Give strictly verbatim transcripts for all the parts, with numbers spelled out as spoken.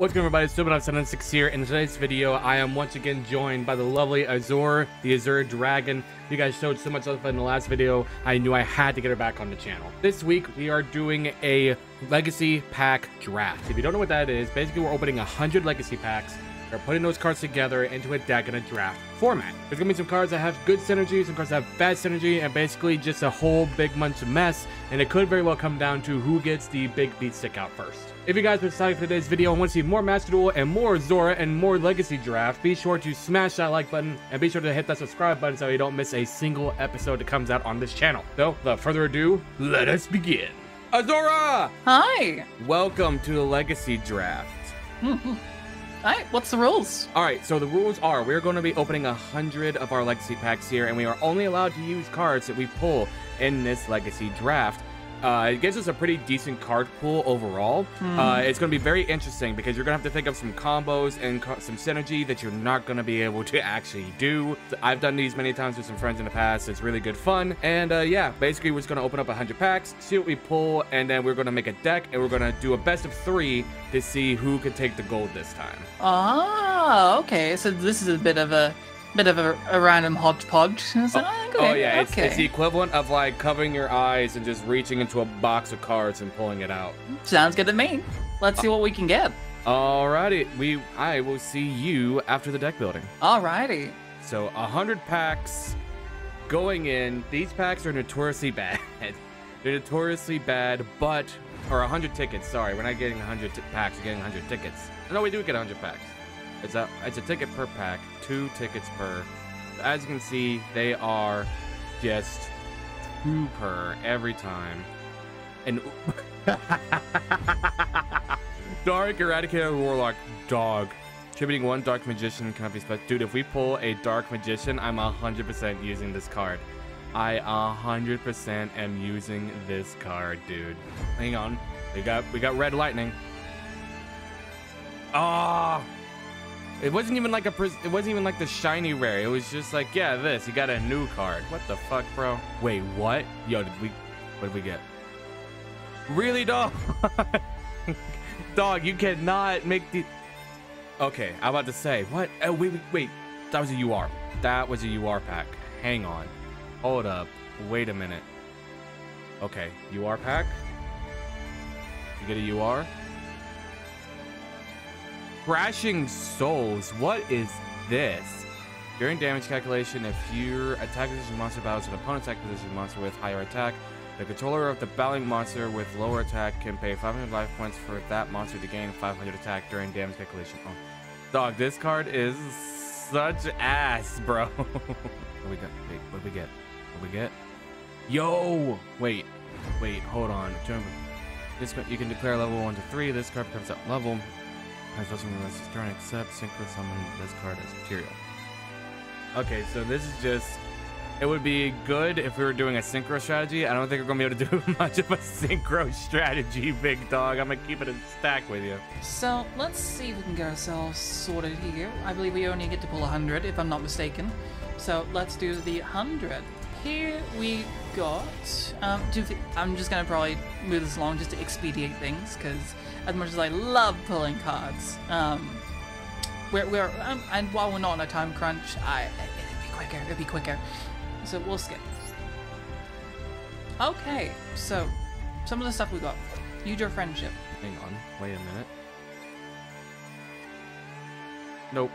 What's going on, everybody? It's Supernub seventy-six here. In today's video, I am once again joined by the lovely Azure, the Azure Dragon. You guys showed so much love in the last video, I knew I had to get her back on the channel. This week, we are doing a Legacy Pack Draft. If you don't know what that is, basically we're opening one hundred Legacy Packs. We're putting those cards together into a deck in a draft format. There's going to be some cards that have good synergy, some cards that have bad synergy, and basically just a whole big bunch of mess, and it could very well come down to who gets the big beat stick out first. If you guys are excited for today's video and want to see more Master Duel and more Azura and more Legacy Draft, be sure to smash that like button and be sure to hit that subscribe button so you don't miss a single episode that comes out on this channel. So, without further ado, let us begin. Azura! Hi! Welcome to the Legacy Draft. Mm-hmm. Alright, what's the rules? Alright, so the rules are we're going to be opening one hundred of our Legacy Packs here, and we are only allowed to use cards that we pull in this Legacy Draft. Uh, it gives us a pretty decent card pool overall. Mm. Uh, it's going to be very interesting because you're going to have to think of some combos and co some synergy that you're not going to be able to actually do. I've done these many times with some friends in the past. It's really good fun. And uh, yeah, basically we're just going to open up one hundred packs, see what we pull, and then we're going to make a deck, and we're going to do a best of three to see who can take the gold this time. Ah, okay. So this is a bit of a... Bit of a, a random hodgepodge. So, oh, okay. oh yeah, it's, okay. it's the equivalent of like covering your eyes and just reaching into a box of cards and pulling it out. Sounds good to me. Let's see what we can get. Alrighty, we I will see you after the deck building. Alrighty. So one hundred packs going in. These packs are notoriously bad. They're notoriously bad, but or one hundred tickets. Sorry, we're not getting one hundred packs. We're getting one hundred tickets. No, we do get one hundred packs. It's a, it's a ticket per pack, two tickets per. As you can see, they are just two per every time. And Dark Eradicator Warlock, dog. Contributing one Dark Magician cannot be special. Dude, if we pull a Dark Magician, I'm one hundred percent using this card. I one hundred percent am using this card, dude. Hang on. We got, we got Red Lightning. Ah! Oh! It wasn't even like a pres it wasn't even like the shiny rare. It was just like, yeah, this. You got a new card. What the fuck, bro? Wait, what? Yo, did we? What did we get? Really, dog? Dog, you cannot make the. Okay, I'm about to say what? Oh, wait, wait, wait. That was a U R. That was a U R pack. Hang on. Hold up. Wait a minute. Okay, U R pack. You get a U R. Crashing Souls, what is this? During damage calculation, if your attack position monster battles an opponent's attack position monster with higher attack, the controller of the battling monster with lower attack can pay five hundred life points for that monster to gain five hundred attack during damage calculation. Oh, dog, this card is such ass, bro. What do we got? Wait, what do we get? What do we get? Yo! Wait, wait, hold on. This you can declare level one to three. This card becomes that level. I was also going to release this turn, except synchro summon this card as material. Okay, so this is just... It would be good if we were doing a synchro strategy. I don't think we're going to be able to do much of a synchro strategy, big dog. I'm going to keep it in stack with you. So, let's see if we can get ourselves sorted here. I believe we only get to pull one hundred, if I'm not mistaken. So, let's do the one hundred. Here we got... Um, to, I'm just going to probably move this along just to expedite things, because... As much as I love pulling cards, um, we're, we're um, and while we're not on a time crunch, I it'd be quicker. It'd be quicker. So we'll skip. Okay. So some of the stuff we got. Use your friendship. Hang on. Wait a minute. Nope.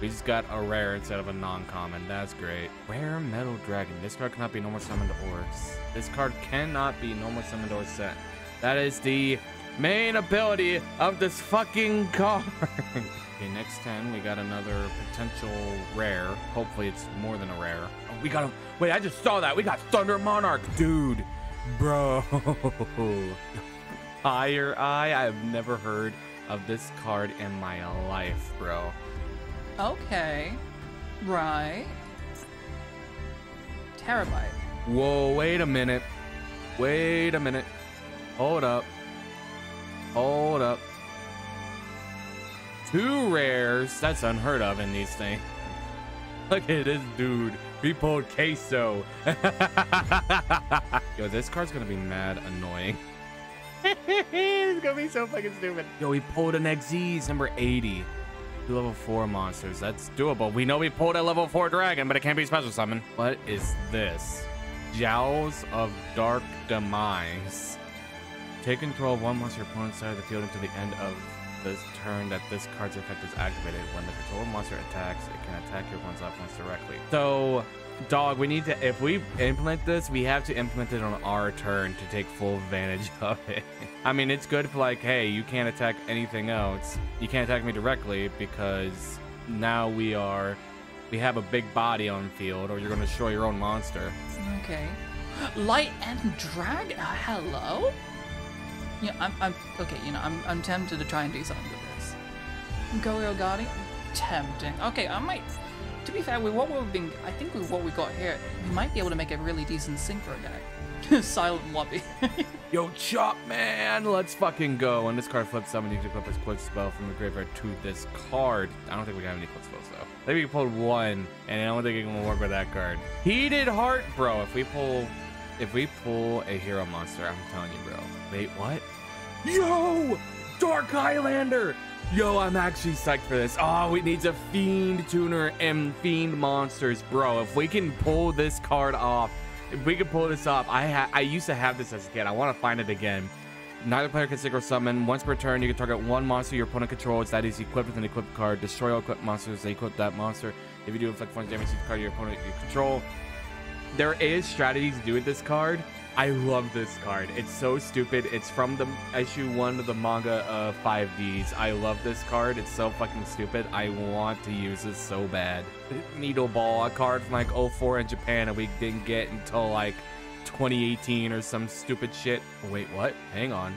We just got a rare instead of a non-common. That's great. Rare Metal Dragon. This card cannot be normal summoned or this card cannot be normal summoned or set. That is the main ability of this fucking card. Okay, next ten, we got another potential rare. Hopefully it's more than a rare. Oh, we got a, wait, I just saw that. We got Thunder Monarch, dude. Bro. Fire Eye, I've never heard of this card in my life, bro. Okay, right. Terabyte. Whoa, wait a minute. Wait a minute. Hold up. Hold up. Two rares. That's unheard of in these things. Look at this dude. He pulled queso. Yo, this card's gonna be mad annoying. It's gonna be so fucking stupid. Yo, we pulled an X Z's number eighty. Two level four monsters. That's doable. We know we pulled a level four dragon, but it can't be special summon. What is this? Jaws of Dark Demise. Take control of one monster opponent's side of the field until the end of this turn that this card's effect is activated. When the control monster attacks, it can attack your one's opponents directly. So, dog, we need to, if we implement this, we have to implement it on our turn to take full advantage of it. I mean, it's good for like, hey, you can't attack anything else. You can't attack me directly because now we are, we have a big body on field, or you're going to destroy your own monster. Okay. Light and Dragon? Hello? Yeah, I'm, I'm, okay, you know, I'm, I'm tempted to try and do something with this. Goryeo Guardian? Tempting. Okay, I might, to be fair, with what we've been, I think with what we got here, we might be able to make a really decent synchro deck. Silent Lobby. Yo, Chop Man, let's fucking go. When this card flips summon, you can flip this Eclipse spell from the graveyard to this card. I don't think we have any Eclipse spells, though. Maybe we pulled one, and I don't think it can work with that card. Heated Heart, bro, if we pull... If we pull a hero monster, I'm telling you, bro. Wait, what? Yo! Dark Highlander! Yo, I'm actually psyched for this. Oh, it needs a Fiend tuner and Fiend monsters, bro. If we can pull this card off, if we can pull this off, I ha I used to have this as a kid. I want to find it again. Neither player can synchro summon. Once per turn, you can target one monster your opponent controls that is equipped with an equipped card. Destroy all equipped monsters that equip that monster. If you do inflict one damage to the card your opponent you control. There is strategies to do with this card. I love this card. It's so stupid. It's from the issue one of the manga of five D's. I love this card. It's so fucking stupid. I want to use this so bad. Needle Ball, a card from like oh four in Japan that we didn't get until like twenty eighteen or some stupid shit. Wait, what? Hang on.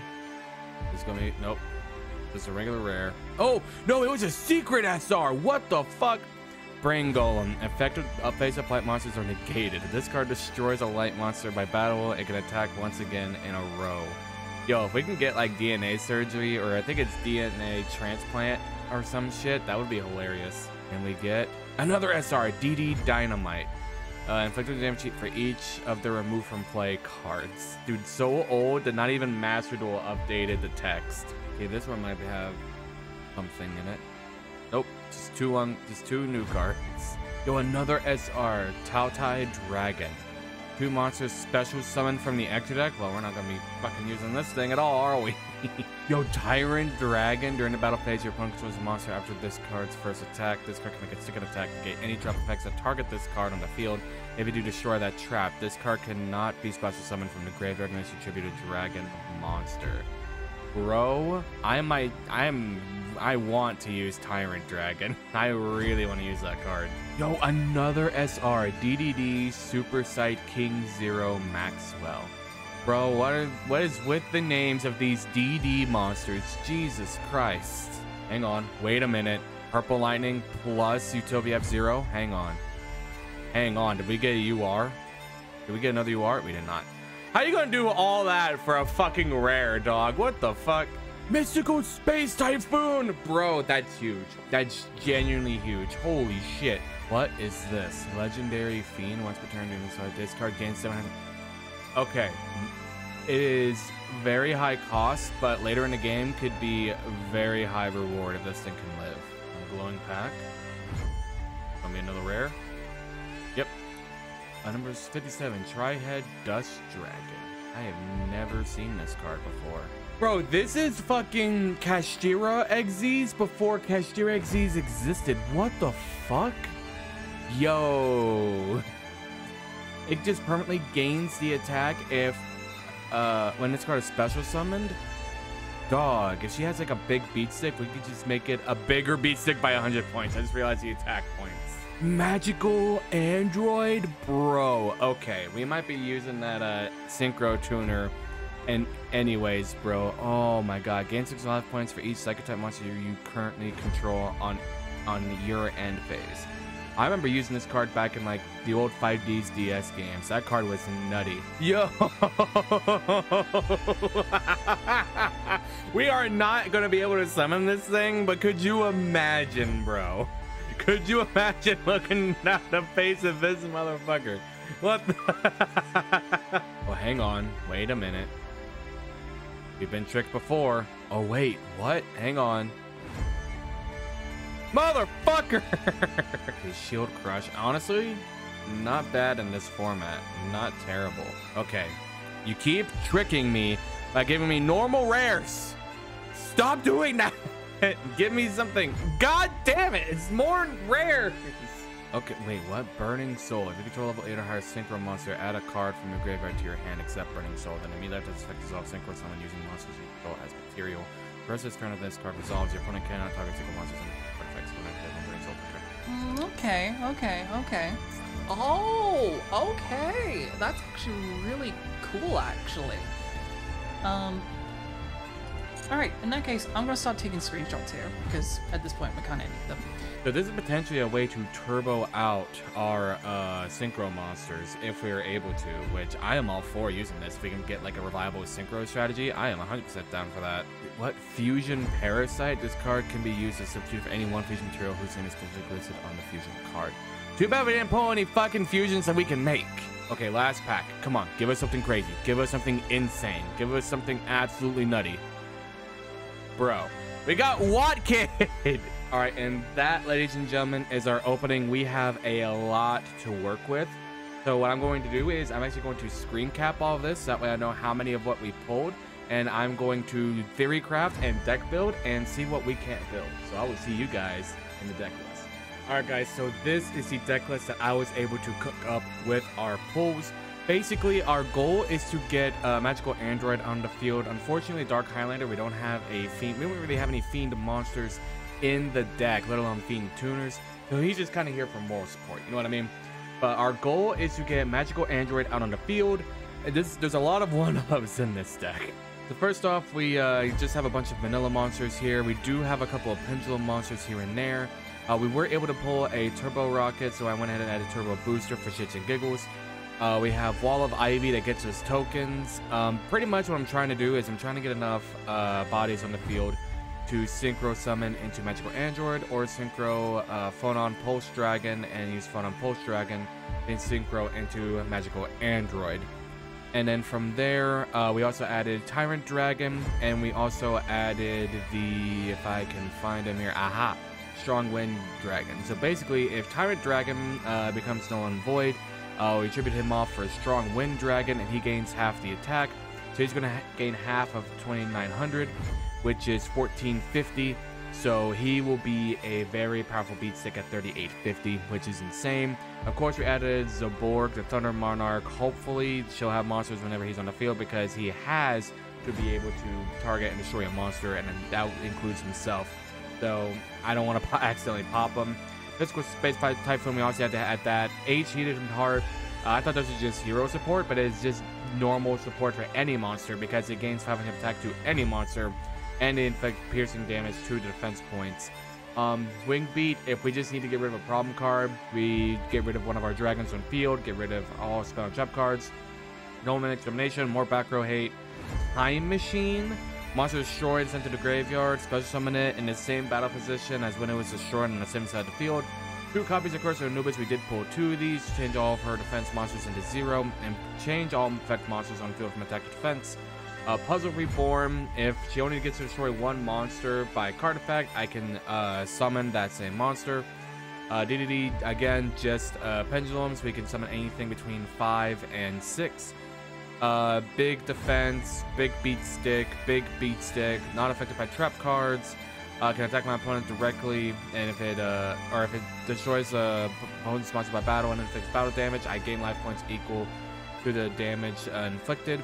It's gonna be, nope. Just a regular rare. Oh, no, it was a secret S R. What the fuck? Brain Golem. Effective face-up light monsters are negated. This card destroys a light monster by battle. It can attack once again in a row. Yo, if we can get like D N A surgery, or I think it's D N A transplant or some shit, that would be hilarious. And we get another S R, D D Dynamite. Uh, inflicted damage for each of the remove from play cards. Dude, so old that not even Master Duel updated the text. Okay, this one might have something in it. Nope, just two on, just two new cards. Yo, another S R, Tyrant Dragon. Two monsters special summoned from the extra deck. Well, we're not gonna be fucking using this thing at all, are we? Yo, Tyrant Dragon. During the battle phase, your opponent controls a monster after this card's first attack. This card can make a second attack to negate any trap effects that target this card on the field. If you do destroy that trap, this card cannot be special summoned from the graveyard unless you tribute a dragon monster. Bro, I might, I'm, I want to use Tyrant Dragon. I really want to use that card. Yo, another S R, D D D, Super Sight, King Zero, Maxwell. Bro, what are, what is with the names of these D D monsters? Jesus Christ. Hang on, wait a minute. Purple Lightning plus Utopia F-Zero? Hang on. Hang on, did we get a U R? Did we get another U R? We did not. How you gonna do all that for a fucking rare, dog? What the fuck? Mystical Space Typhoon! Bro, that's huge. That's genuinely huge. Holy shit. What is this? Legendary Fiend. Once per turn, inside this card gains seven hundred. Okay. It is very high cost, but later in the game could be very high reward if this thing can live. A glowing pack. Gonna be another rare. Yep. Uh, number fifty-seven, Trihead Dust Dragon. I have never seen this card before. Bro, this is fucking Kashira X Z's before Kashira X Z's existed. What the fuck? Yo. It just permanently gains the attack if, uh, when this card is special summoned. Dog, if she has like a big beat stick, we could just make it a bigger beat stick by one hundred points. I just realized the attack points. Magical Android, bro. Okay, we might be using that uh synchro tuner and anyways, bro. Oh my god, gain six life points for each psychic type monster you currently control on on your end phase. I remember using this card back in like the old five D's D S games. That card was nutty. Yo. We are not gonna be able to summon this thing, but could you imagine, bro? Could you imagine looking at the face of this motherfucker? What the? Well, hang on. Wait a minute. We've been tricked before. Oh, wait, what? Hang on. Motherfucker! Okay, Shield Crush. Honestly, not bad in this format. Not terrible. Okay. You keep tricking me by giving me normal rares. Stop doing that. Give me something. God damn it. It's more rares. Okay, wait, what? Burning Soul. If you control level eight or higher synchro monster, add a card from your graveyard to your hand except Burning Soul. Then immediately after this effect resolve synchro summon using monsters you control as material. First this turn of this card resolves. Your opponent cannot target single monsters and effects when I play Burning Soul for turn. Mm, okay, okay, okay. Oh, okay. That's actually really cool, actually. Um. Alright, in that case, I'm going to start taking screenshots here, because at this point, we kind of need them. So this is potentially a way to turbo out our uh, synchro monsters if we are able to, which I am all for using this. If we can get like a reliable synchro strategy, I am one hundred percent down for that. What? Fusion Parasite? This card can be used as a substitute for any one fusion material whose name is specifically listed on the fusion card. Too bad we didn't pull any fucking fusions that we can make. Okay, last pack. Come on, give us something crazy. Give us something insane. Give us something absolutely nutty. Bro, we got Watkid. All right, and that, ladies and gentlemen, is our opening. We have a lot to work with. So what I'm going to do is I'm actually going to screen cap all of this. That way I know how many of what we pulled. And I'm going to theory craft and deck build and see what we can't build. So I will see you guys in the deck list. All right, guys, so this is the deck list that I was able to cook up with our pulls. Basically, our goal is to get uh, Magical Android on the field. Unfortunately, Dark Highlander, we don't have a Fiend. We don't really have any Fiend monsters in the deck, let alone Fiend tuners. So he's just kind of here for moral support. You know what I mean? But our goal is to get Magical Android out on the field. This, there's a lot of one-ups in this deck. So first off, we uh, just have a bunch of vanilla monsters here. We do have a couple of Pendulum monsters here and there. Uh, we were able to pull a Turbo Rocket, so I went ahead and added Turbo Booster for shits and giggles. Uh, we have Wall of Ivy that gets us tokens. Um, pretty much what I'm trying to do is I'm trying to get enough uh, bodies on the field to Synchro Summon into Magical Android or Synchro uh, Phonon Pulse Dragon and use Phonon Pulse Dragon and Synchro into Magical Android. And then from there, uh, we also added Tyrant Dragon and we also added the, if I can find him here, aha, Strong Wind Dragon. So basically, if Tyrant Dragon uh, becomes null and void, Uh, we tribute him off for a Strong Wind Dragon, and he gains half the attack. So he's going to ha gain half of twenty-nine hundred, which is fourteen fifty. So he will be a very powerful beat stick at thirty-eight fifty, which is insane. Of course, we added Zaborg, the Thunder Monarch. Hopefully, she'll have monsters whenever he's on the field because he has to be able to target and destroy a monster, and that includes himself. So I don't want to po accidentally pop him. Physical Space Typhoon, we obviously had to add that. H, Heated Heart. Uh, I thought this was just hero support, but it's just normal support for any monster because it gains five hundred attack to any monster and it inflicts piercing damage to the defense points. Um, Wing Beat, if we just need to get rid of a problem card, we get rid of one of our dragons on field, get rid of all spell and trap cards. No Man Extermination, more back row hate. Time Machine. Monster destroyed, sent to the graveyard, special summon it in the same battle position as when it was destroyed on the same side of the field. Two copies of Curse of Anubis, we did pull two of these to change all of her defense monsters into zero and change all effect monsters on the field from attack to defense. Uh, Puzzle Reborn, if she only gets to destroy one monster by card effect, I can uh, summon that same monster. Uh, D D D, again, just uh, pendulums, we can summon anything between five and six. Uh, big defense, big beat stick, big beat stick, not affected by trap cards, uh, can attack my opponent directly, and if it, uh, or if it destroys a opponent sponsored by battle and inflicts battle damage, I gain life points equal to the damage uh, inflicted.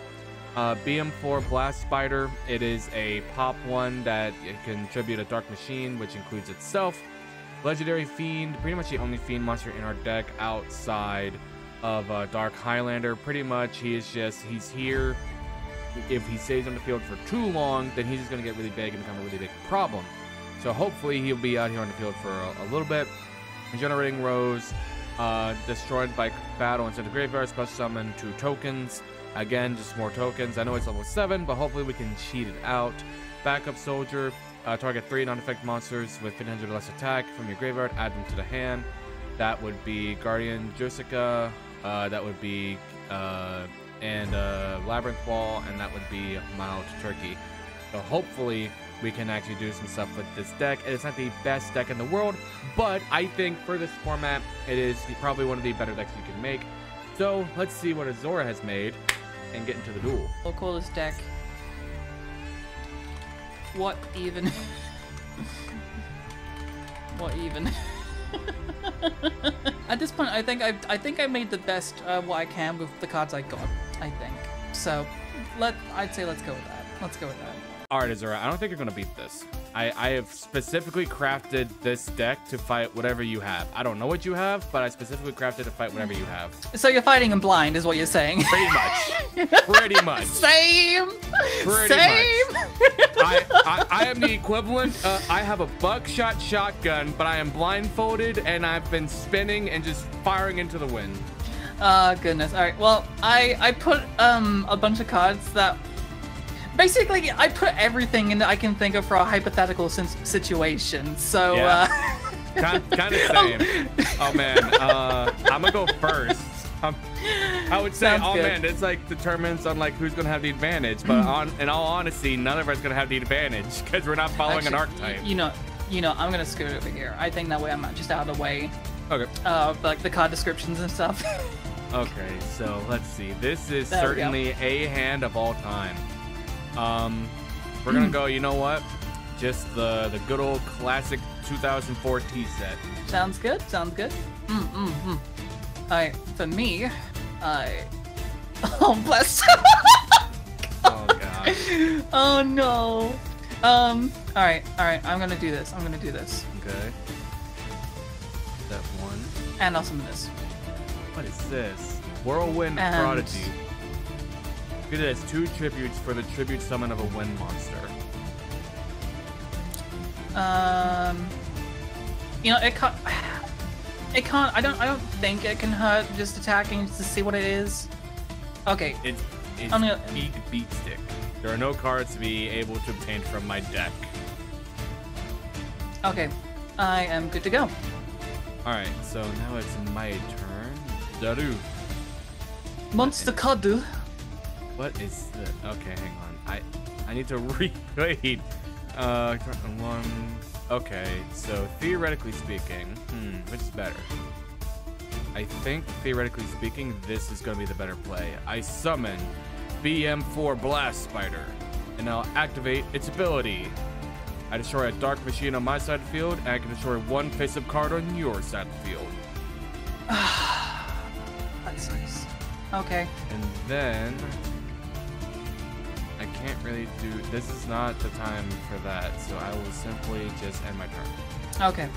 Uh, B M four Blast Spider, it is a pop one that it can tribute a Dark Machine, which includes itself. Legendary Fiend, pretty much the only Fiend monster in our deck outside of uh, Dark Highlander. Pretty much he is just, he's here. If he stays on the field for too long, then he's just going to get really big and become a really big problem. So hopefully he'll be out here on the field for a, a little bit. Regenerating Rose, uh, destroyed by battle instead of graveyard, special summon two tokens. Again, just more tokens. I know it's level seven, but hopefully we can cheat it out. Backup Soldier, uh, target three non-effect monsters with fifteen hundred less attack from your graveyard, add them to the hand. That would be Guardian Jessica. Uh, that would be uh, and uh, Labyrinth Ball, and that would be Mild Turkey. So hopefully we can actually do some stuff with this deck. It's not the best deck in the world, but I think for this format, it is probably one of the better decks you can make. So let's see what Azora has made and get into the duel. We'll call this deck... What even? What even? At this point, I think I've, I think I made the best uh, what I can with the cards I got. I think so. Let I'd say let's go with that. Let's go with that. All right, Azura. I don't think you're gonna beat this. I I have specifically crafted this deck to fight whatever you have. I don't know what you have, but I specifically crafted to fight whatever you have. So you're fighting him blind, is what you're saying? Pretty much. Pretty much. Same. Pretty Same. Much. I, I I am the equivalent. Uh, I have a buckshot shotgun, but I am blindfolded and I've been spinning and just firing into the wind. Oh goodness. All right. Well, I I put um a bunch of cards that. Basically, I put everything in that I can think of for a hypothetical situation, so... Yeah. Uh... kind, kind of same. Oh, man. Uh, I'm gonna go first. Um, I would say, Sounds oh, good. man, it's like determines on like who's gonna have the advantage, but on, in all honesty, none of us are gonna have the advantage, because we're not following Actually, an archetype. You know, you know, I'm gonna scoot over here. I think that way I'm just out of the way. Okay. Uh, like, the card descriptions and stuff. Okay, so let's see. This is there certainly a hand of all time. Um, we're gonna go, you know what? Just the, the good old classic two thousand four T-set. Sounds good, sounds good. Mm, mm, mm. Alright, for me, I... Oh, bless. Oh, God. Oh, no. Um, alright, alright, I'm gonna do this, I'm gonna do this. Okay. That one. And I'll summon this. What is this? Whirlwind and... Prodigy. It has two tributes for the tribute summon of a wind monster. Um, you know it can't. It can't. I don't. I don't think it can hurt. Just attacking just to see what it is. Okay. It's it's gonna... peak beat stick. There are no cards to be able to obtain from my deck. Okay, I am good to go. All right. So now it's my turn. Daru. Monster Kadu. What is this? Okay, hang on. I I need to replay. Uh, one. Okay, so theoretically speaking, hmm, which is better? I think theoretically speaking, this is gonna be the better play. I summon B M four Blast Spider, and I'll activate its ability. I destroy a Dark Machine on my side of the field, and I can destroy one face-up card on your side of the field. That's nice. Okay. And then. I can't really do... This is not the time for that, so I will simply just end my turn. Okay.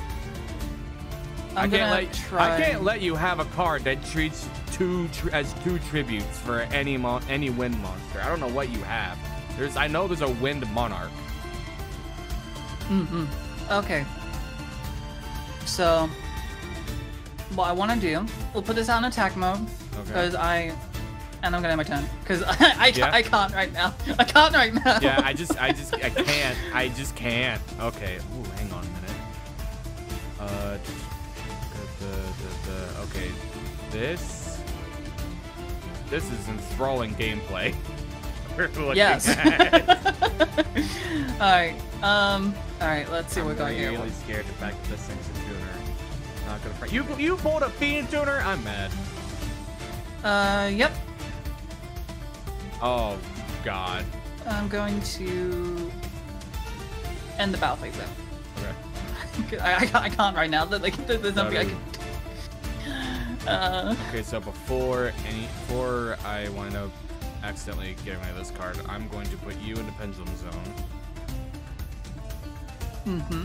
I'm I can't let try. I can't let you have a card that treats two tri as two tributes for any mo any wind monster. I don't know what you have. There's I know there's a wind monarch. Mm-hmm. Okay. So, what I want to do, we'll put this out in attack mode because okay. I. And I'm gonna end my turn because I I, yeah. I can't right now. I can't right now. Yeah, I just I just I can't. I just can't. Okay. Ooh, hang on a minute. Uh, the, the, the, okay. This this is enthralling gameplay. We're looking yes. at. All right. Um. All right. Let's see what we're going here. I'm really scared the fact that this thing's a tuner. Not gonna fight. You you pulled a fiend tuner. I'm mad. Uh. Yep. Oh, God. I'm going to end the battle phase then. Okay. I, I, I can't right now. Like, there's nothing I can... Uh... Okay, so before any, before I wind up accidentally getting rid of this card, I'm going to put you in the Pendulum Zone. Mm-hmm.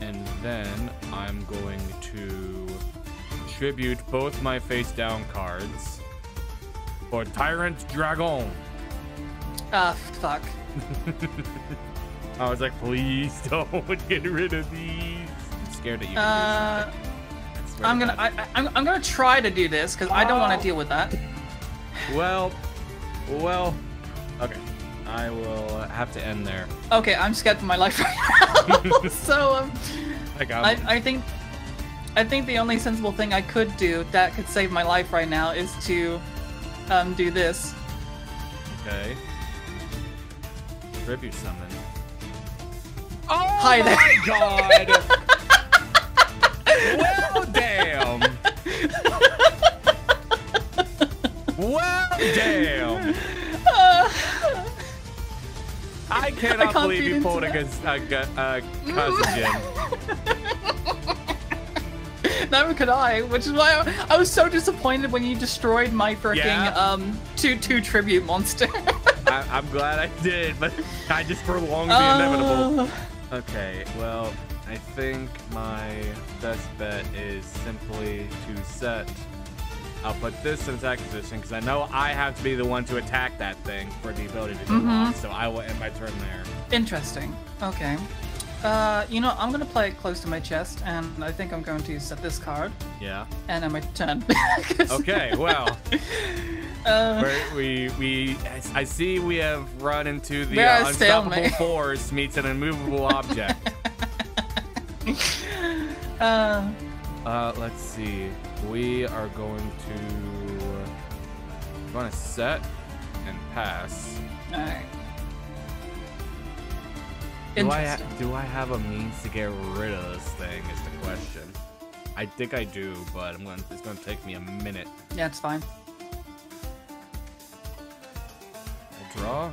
And then I'm going to tribute both my face-down cards. Or Tyrant Dragon. Ah, uh, fuck. I was like, please don't get rid of these. I'm scared that you can uh, do something. I'm gonna, I, I'm, I'm gonna try to do this because oh. I don't want to deal with that. Well, well, okay. I will have to end there. Okay, I'm scared for my life right now. So, um, I, got I, I think, I think the only sensible thing I could do that could save my life right now is to. um, do this. Okay. Tribute summon. Oh Hi there. My god! Well, damn! Well, damn! Uh, I cannot I believe you pulled that. against uh, Akazujin. Neither could I, which is why I, I was so disappointed when you destroyed my freaking yeah. um two two tribute monster. I, I'm glad I did, but I just prolonged the uh... inevitable. Okay, well, I think my best bet is simply to set. I'll put this in attack position because I know I have to be the one to attack that thing for the ability to do mm-hmm. off, so I will end my turn there. Interesting. Okay. Uh, you know, I'm gonna play it close to my chest, and I think I'm going to set this card. Yeah. And then my turn. Okay. Well. Um, we we I see we have run into the uh, unstoppable force meets an immovable object. uh. Uh. Let's see. We are going to. I'm gonna set and pass. All right. Do I, do I have a means to get rid of this thing is the question. I think I do, but I'm gonna, it's going to take me a minute. Yeah, it's fine. I'll draw.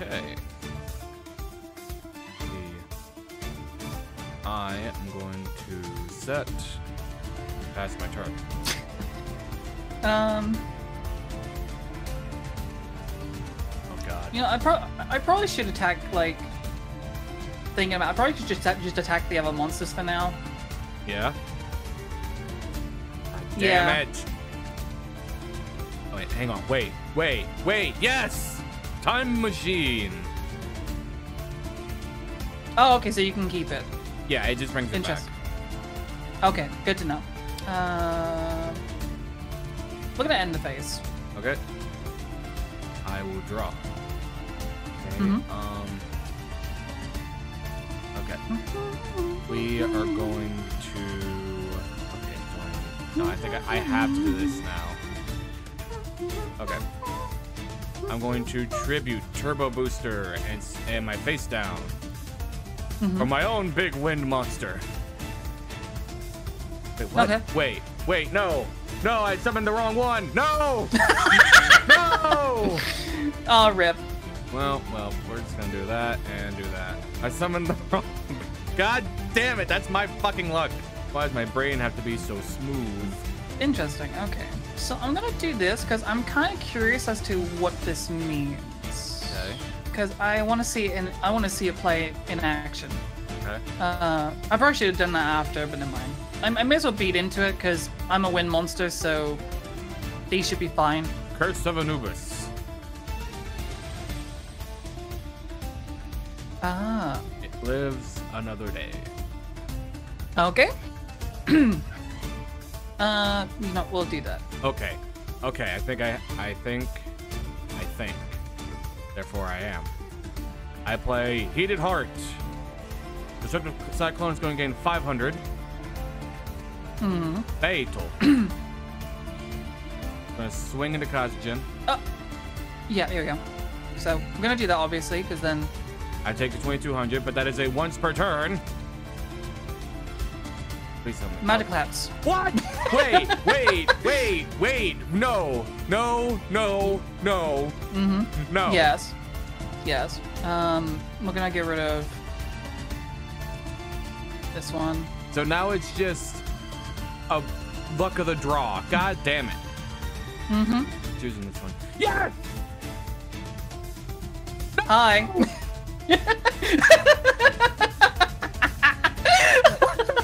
Okay. I am going to set. Pass my turn. um... Oh, God. You know, I, pro I probably should attack, like... Thinking about, I probably should just just attack the other monsters for now. Yeah. Damn yeah. it! Oh, wait, hang on, wait, wait, wait! Yes, time machine. Oh, okay, so you can keep it. Yeah, it just brings it back. Okay, good to know. Uh, we're gonna end the phase. Okay. I will draw. Okay. Mm-hmm. Um. We are going to. Okay, no, I think I, I have to do this now. Okay. I'm going to tribute Turbo Booster and, and my face down mm-hmm. for my own big wind monster. Wait, what? Okay. Wait, wait, no. No, I summoned the wrong one. No! No! Oh, rip. Well, well, we're just gonna do that and do that. I summoned the wrong. God damn it, that's my fucking luck. Why does my brain have to be so smooth? Interesting, okay. So I'm gonna do this because I'm kind of curious as to what this means. Okay. Because I want to see and I want to see it play in action. Okay. Uh, I probably should have done that after, but never mind. I, I may as well beat into it because I'm a wind monster, so these should be fine. Curse of Anubis. Ah. It lives. Another day. Okay. uh, no, we'll do that. Okay. Okay, I think I, I think, I think. Therefore, I am. I play Heated Heart. Destructive Cyclone is going to gain five hundred. Mm-hmm. Fatal. I'm going to swing into Kazujin. Oh. Yeah, here we go. So, I'm going to do that, obviously, because then... I take the twenty-two hundred, but that is a once per turn. Please tell me. Magical hats. What? Wait, wait, wait, wait. No, no, no, no. Mm-hmm. No. Yes. Yes. Um, we're gonna get rid of this one. So now it's just a luck of the draw. God damn it. Mm-hmm. Choosing this one. Yes! No! Hi. Oh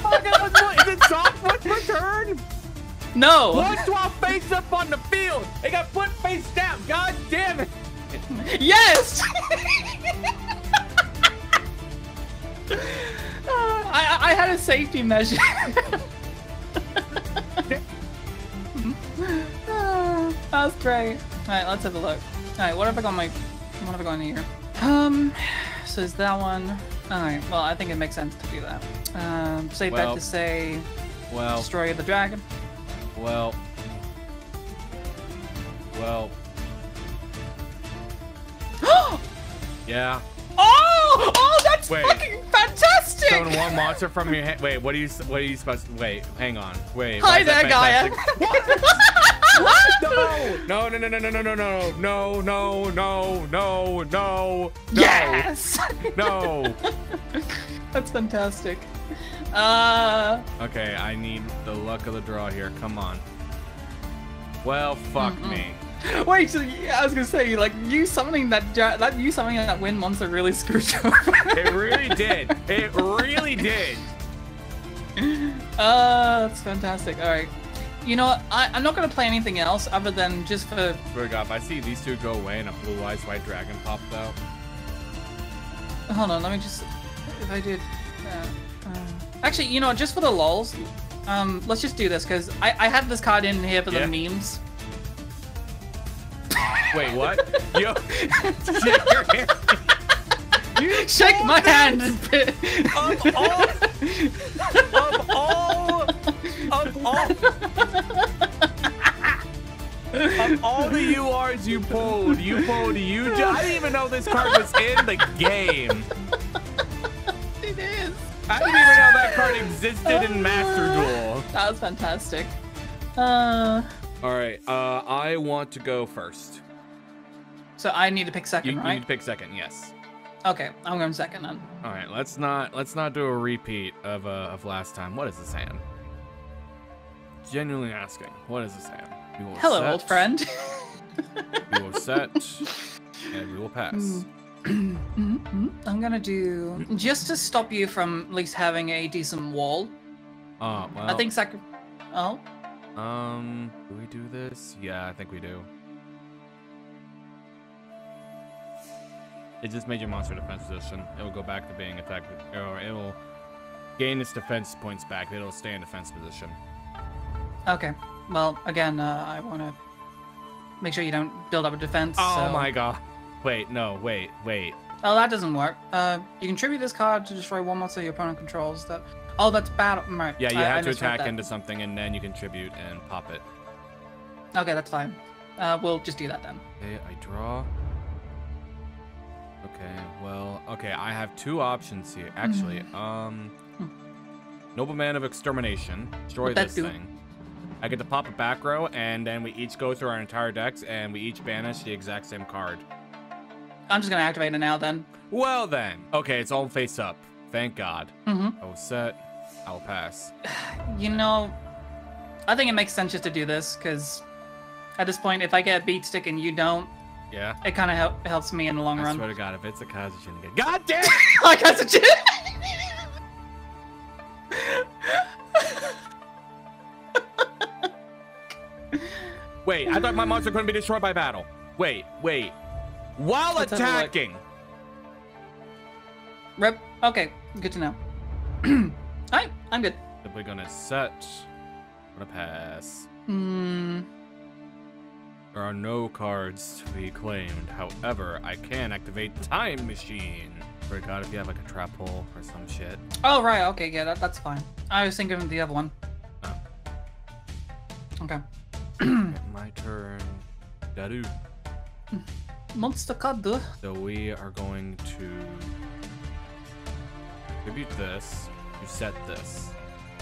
God, what, is it soft foot per turn? No. What do I face up on the field? They got foot face down. God damn it. Yes. uh, I, I had a safety measure. uh, that was great. All right, let's have a look. All right, what have I got in my? What have I got in here? Um. So is that one? Alright, well, I think it makes sense to do that. Um, save well, that to say, well, destroy the dragon. Well, well. Yeah. Oh! Oh, that's wait. Fucking fantastic! Summon one monster from your hand. Wait, what are you? What are you supposed to? Wait, hang on. Wait. Hi there, Gaia. What? No! No! No! No! No! No! No! No! No! No! No! No! No! Yes! No! That's fantastic. Uh. Okay, I need the luck of the draw here. Come on. Well, fuck mm-mm. me. Wait, so you, I was gonna say, like, you summoning that that you summoning that wind monster really screwed you up. It really did. It really did. Uh, that's fantastic. All right, you know what? I, I'm not gonna play anything else other than just for. Swear to God, if I see these two go away and a blue eyes white dragon pops out. Hold on, let me just. If I did. Uh, uh... Actually, you know, just for the lols, um, let's just do this because I I had this card in here for yeah. the memes. Wait, what? Yo, you shake my hand. Of all, of all, of all, of all the U Rs you pulled, you pulled you. I didn't even know this card was in the game. It is. I didn't even know that card existed in Master Duel. That was fantastic. Uh. All right. Uh, I want to go first. So I need to pick second, you, right? You need to pick second, yes. Okay, I'm going second then. All right, let's not let's not do a repeat of uh, of last time. What is this hand? Genuinely asking, what is this hand? We will Hello, set. Old friend. We will set, and we will pass. Mm-hmm. I'm gonna do just to stop you from at least having a decent wall. Oh well. I think second. Oh. Um, do we do this? Yeah, I think we do. It just made your monster defense position. It will go back to being attacked, or it will gain its defense points back. It'll stay in defense position. Okay. Well, again, uh, I want to make sure you don't build up a defense. Oh so. my god! Wait, no, wait, wait. Oh, that doesn't work. Uh, you contribute this card to destroy one monster your opponent controls. That. Oh, that's battle. Right. Yeah, you I, have I to attack into something, and then you contribute and pop it. Okay, that's fine. Uh, we'll just do that then. Okay, I draw. Okay, well, okay, I have two options here. Actually, mm-hmm. um, hmm. Nobleman of Extermination, destroy this do? thing. I get to pop a back row, and then we each go through our entire decks, and we each banish the exact same card. I'm just gonna activate it now, then. Well, then. Okay, it's all face up. Thank God. Mm-hmm. I will set. I will pass. You know, I think it makes sense just to do this, because at this point, if I get a beat stick and you don't, yeah, it kind of help, helps me in the long I run. I swear to God, if it's Akazujin again, God damn it! Akazujin! Wait, I thought my monster couldn't be destroyed by battle. Wait, wait. While Let's attacking. Rip. Okay, good to know. All right, I'm good. Simply gonna set. I'm gonna pass. Hmm. There are no cards to be claimed. However, I can activate Time Machine. Pray God if you have like a trap hole or some shit. Oh, right. Okay, yeah, that, that's fine. I was thinking of the other one. Oh. Okay. My turn. Dadu. Monster card. So we are going to tribute this, you set this,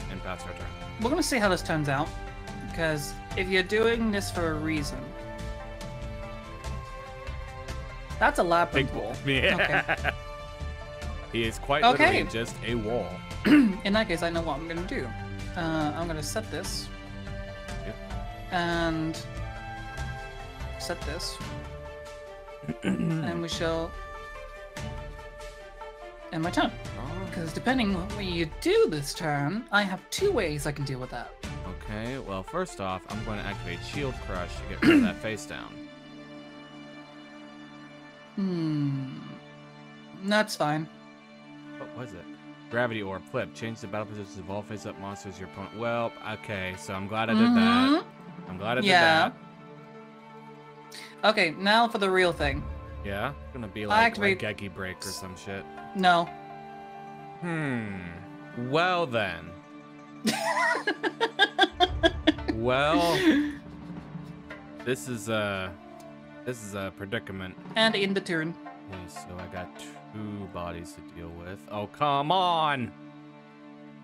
and pass our turn. We're gonna see how this turns out, because if you're doing this for a reason, that's a labyrinth wall. Yeah. Okay. He is quite okay. literally just a wall. In that case, I know what I'm gonna do. Uh, I'm gonna set this, yep. and set this, and we shall end my turn. Because depending on what you do this turn, I have two ways I can deal with that. Okay, well, first off, I'm going to activate Shield Crush to get rid of that face down. Hmm. That's fine. What was it? Gravity Orb, flip. Change the battle positions of all face-up monsters your opponent. Well, okay, so I'm glad I did mm-hmm. that. I'm glad I did yeah. that. Okay, now for the real thing. Yeah? It's going to be like activate... a Geki Break or some shit. No. Hmm. Well then. Well. This is a this is a predicament. And in the turn. Okay, so I got two bodies to deal with. Oh, come on!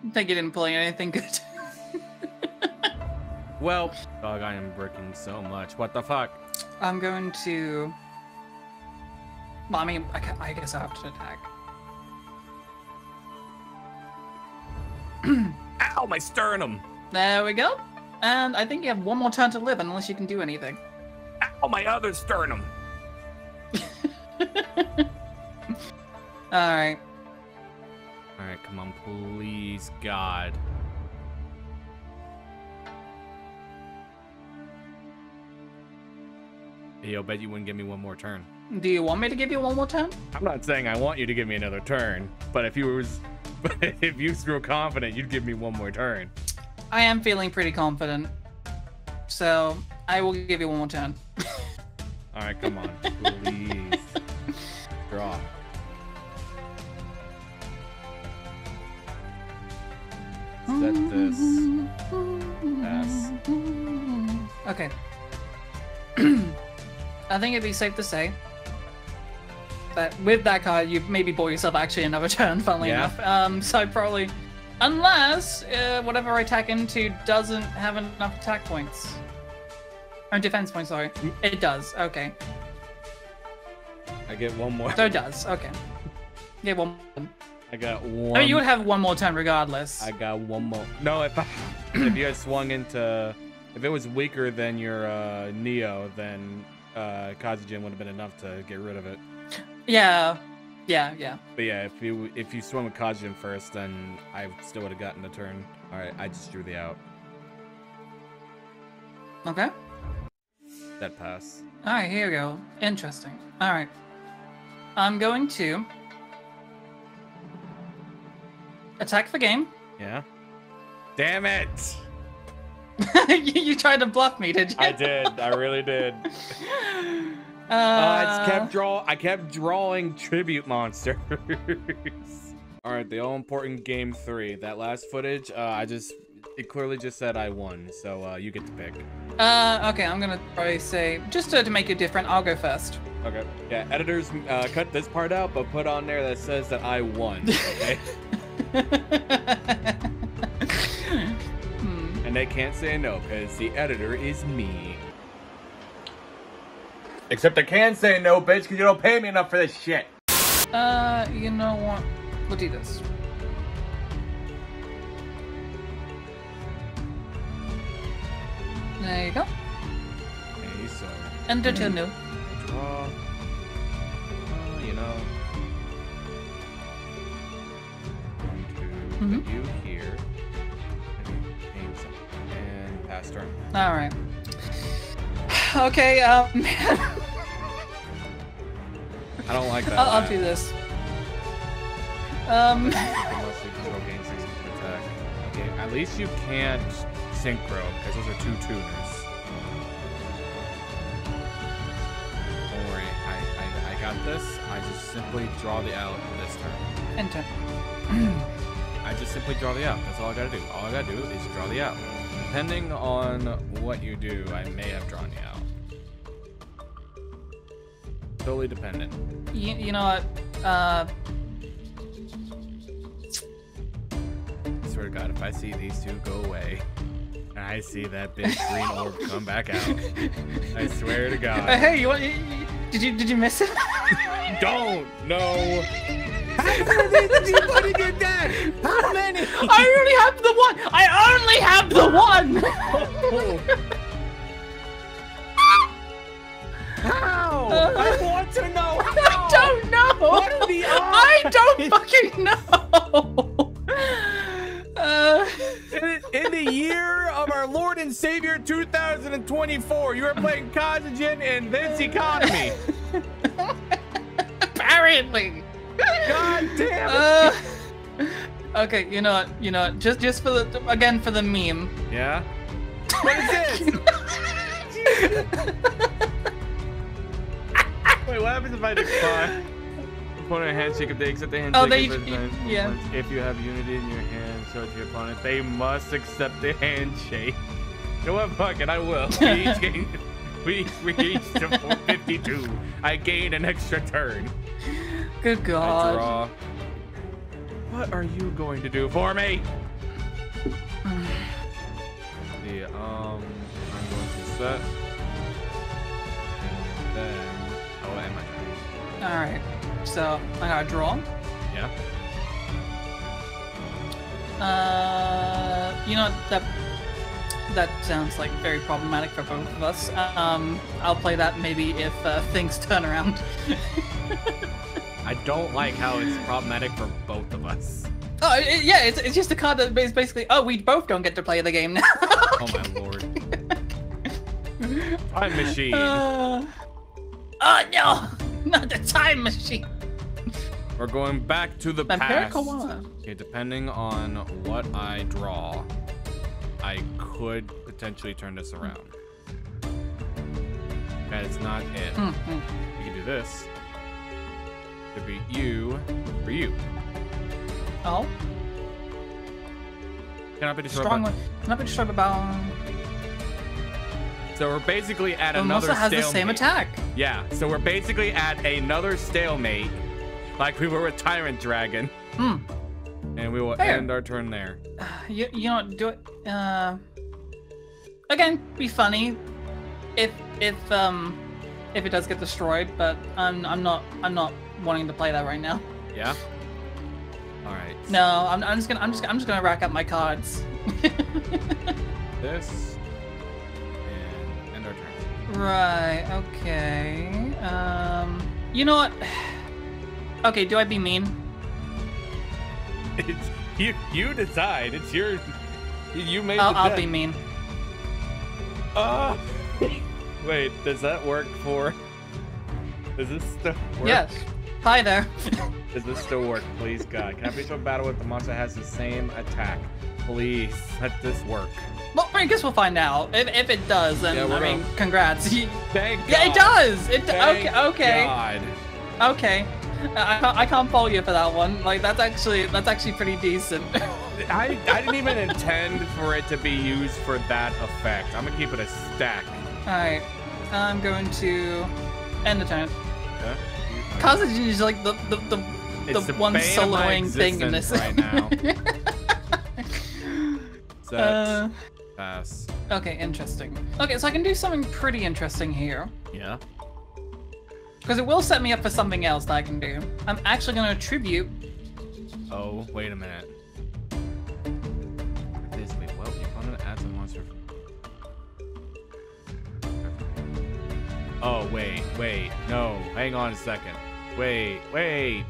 I think you didn't play anything good. Well, dog, I am bricking so much. What the fuck? I'm going to. Well, I mean, I, I guess I have to attack. Ow, my sternum! There we go. And I think you have one more turn to live unless you can do anything. Ow, my other sternum! Alright. Alright, come on, please, God. I'll bet you wouldn't give me one more turn. Do you want me to give you one more turn? I'm not saying I want you to give me another turn, but if you was, if you were confident, you'd give me one more turn. I am feeling pretty confident, so I will give you one more turn. All right, come on, please. Draw. Set this. Pass. Okay. I think it'd be safe to say that with that card, you maybe bought yourself actually another turn, funnily yeah. enough. Um, so probably, unless uh, whatever I attack into doesn't have enough attack points. Or defense points, sorry. It does, okay. I get one more. So it does, okay. Yeah, one more. I got one. I mean, you would have one more turn regardless. I got one more. No, if, I, if you had swung into, if it was weaker than your uh, Neo, then uh Akazujin would have been enough to get rid of it. Yeah, yeah, yeah. But yeah, if you if you swung with Akazujin first, then I still would have gotten the turn. All right, I just drew the out. Okay. That pass. All right, here we go. Interesting. All right, I'm going to attack for game. Yeah. Damn it. You tried to bluff me, did you? I did. I really did. Uh, uh, I kept draw. I kept drawing tribute monsters. All right, the all-important game three. That last footage, uh, I just it clearly just said I won, so uh, you get to pick. Uh, okay, I'm gonna probably say just to, to make it different. I'll go first. Okay. Yeah, editors, uh, cut this part out, but put on there that says that I won. Okay. And they can't say no, because the editor is me. Except I can say no, bitch, because you don't pay me enough for this shit. Uh, you know what? We'll do this. There you go. Okay, so... Enter to new. Draw. Uh, you know... One, two, put you here. Past turn. All right. Okay. Um. I don't like that. I'll, I'll do this. Um. Okay. At least you can't synchro because those are two tuners. Don't worry. I, I I got this. I just simply draw the out for this turn. Enter. I just simply draw the out. That's all I gotta do. All I gotta do is draw the out. Depending on what you do, I may have drawn you out. Totally dependent. You, you know what? Uh... I swear to God, if I see these two go away, and I see that big green orb come back out, I swear to God. Uh, hey, you want? You, you, did you did you miss it? Don't no. How many did anybody get that? How many? I only have the one. I only have the one. How? Uh, I want to know. How. I don't know. What are the odds? I don't fucking know. Uh, in, in the year of our Lord and Savior two thousand twenty-four, you are playing Akazujin in this economy. Apparently. God damn it! Uh, okay, you know what? You know what? Just, just for the again for the meme. Yeah. What is this? Wait, what happens if I decline? Opponent handshake if they accept the handshake. Oh, they. Yeah. If you have unity in your hand, so to your opponent, they must accept the handshake. You know what? Fuck it, I will. we reached to four fifty-two. I gained an extra turn. Good God. I draw. What are you going to do for me? Yeah, um, I'm going to set. And then I'll end my turn. Alright. So I gotta draw. Yeah. Uh, you know, that that sounds like very problematic for both of us. Um, I'll play that maybe if uh, things turn around. I don't like how it's problematic for both of us. Oh, it, yeah, it's, it's just a card that is basically, oh, we both don't get to play the game now. Oh my lord. Time Machine. Uh, oh no, not the Time Machine. We're going back to the past. Okay, depending on what I draw, I could potentially turn this around. That is not it. Mm-hmm. You can do this. Could be you for you. Oh. Cannot be destroyed. Strong by... Cannot be destroyed by bound. So we're basically at it another stalemate. It also has the same attack. Yeah. So we're basically at another stalemate. Like we were with Tyrant Dragon. Hmm. And we will Fair. end our turn there. Uh, you, you don't do it. Uh, again, be funny if if um if it does get destroyed, but I'm I'm not I'm not wanting to play that right now. Yeah. All right. No, I'm, I'm just gonna I'm just I'm just gonna rack up my cards. This and end our turn. Right. Okay. Um. You know what? Okay, do I be mean? It's you. You decide. It's your. You made. I'll, the I'll be mean. Uh, wait. Does that work for? Does this still work? Yes. Hi there. Does this still work? Please, God. Can I be to a battle with the monster has the same attack? Please, let this work. Well, I guess we'll find out. If, if it does, then yeah, I gonna... mean, congrats. Thank God. Yeah, it does. It. Thank okay. Okay. God. Okay. I can't, I can't follow you for that one. Like that's actually that's actually pretty decent. I I didn't even intend for it to be used for that effect. I'm gonna keep it a stack. All right, I'm going to end the turn. Yeah. Akazujin is like the the the, the, the one soloing thing in this right now. Set, uh, pass. Okay, interesting. Okay, so I can do something pretty interesting here. Yeah. Because it will set me up for something else that I can do. I'm actually going to attribute. Oh, wait a minute. Basically, well, your opponent adds a monster. Oh, wait, wait. No, hang on a second. Wait, wait.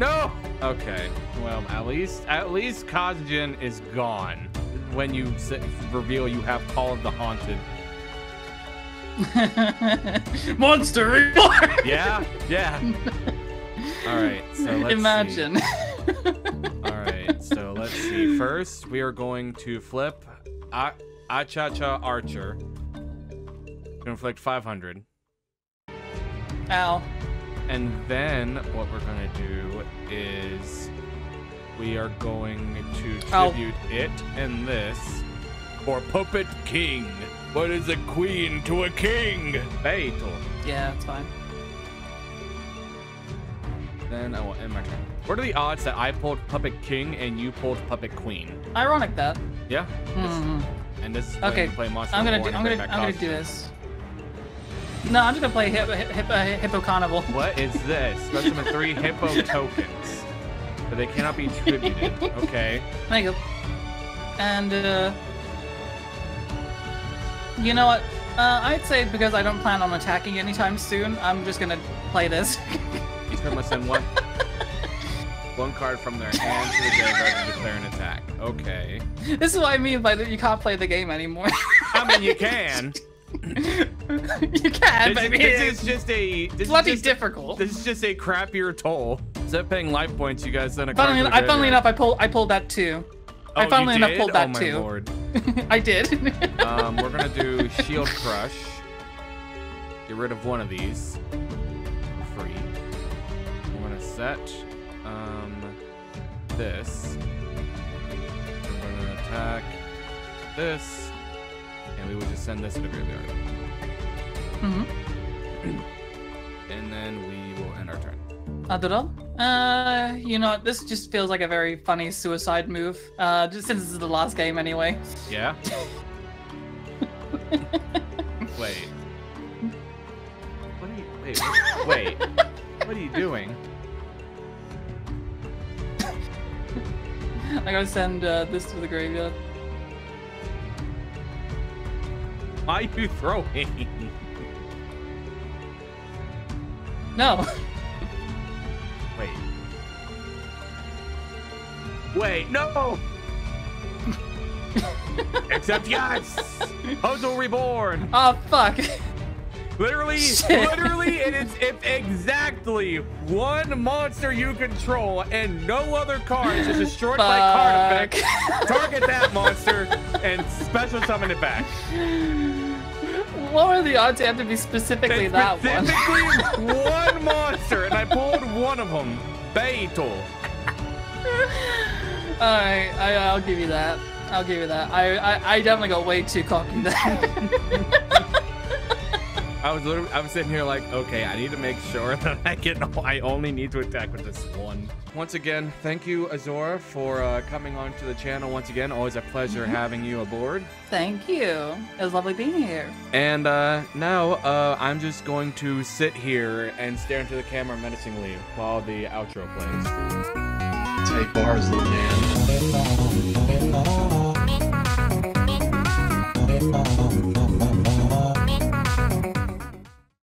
No! Okay. Well, at least, at least Akazujin is gone when you reveal you have Call of the Haunted. Monster reborn. Yeah, yeah. All right, so let's imagine. See. All right, so let's see. First, we are going to flip Achacha Archer to inflict five hundred. Ow. And then what we're gonna do is we are going to tribute Ow. it and this for Puppet King. What is a queen to a king? Fatal. Yeah, that's fine. Then I will end my turn. What are the odds that I pulled Puppet King and you pulled Puppet Queen? Ironic that. Yeah. Mm-hmm. And this is okay. Play monster. I'm gonna do. I'm gonna. I'm gonna do this. No, I'm just gonna play hip, hip, hip, uh, Hippo Carnival. What is this? Specimen three Hippo tokens, but they cannot be attributed. Okay. There you go. And. Uh, You know what? Uh, I'd say because I don't plan on attacking anytime soon, I'm just gonna play this. Each turn must send one, one card from their hand to the graveyard to declare an attack. Okay. This is what I mean by that you can't play the game anymore. I mean, you can. You can, but this is just a this bloody is just, difficult. This is just a crappier toll. Instead of paying life points, you guys send a card. Funnily, funnily enough, I pulled I pulled that too. Oh, I finally enough pulled that oh, my too. Lord. I did. um, we're gonna do Shield Crush. Get rid of one of these. For free. We're gonna set um, this. We're gonna attack this, and we will just send this to the graveyard. Mm-hmm. And then we will end our turn. Adorable. Uh, you know, this just feels like a very funny suicide move. Uh, just since this is the last game anyway. Yeah. Wait. What are you? Wait. What, wait. What are you doing? I gotta send uh, this to the graveyard. Why are you throwing? No. Wait. Wait, no! Except yes! Hozo Reborn! Oh, fuck. Literally, Shit. literally, it is if exactly one monster you control and no other cards is destroyed fuck. by card effect, target that monster and special summon it back. What were the odds to have to be specifically and that specifically one? Specifically one monster, and I pulled one of them. Beetle. Alright, I'll give you that. I'll give you that. I, I, I definitely got way too cocky there. I was literally, I was sitting here like, okay, I need to make sure that I get, I only need to attack with this one. Once again, thank you, Azora, for uh, coming onto the channel once again. Always a pleasure mm-hmm. having you aboard. Thank you. It was lovely being here. And uh, now uh, I'm just going to sit here and stare into the camera menacingly while the outro plays. Take bars, little man.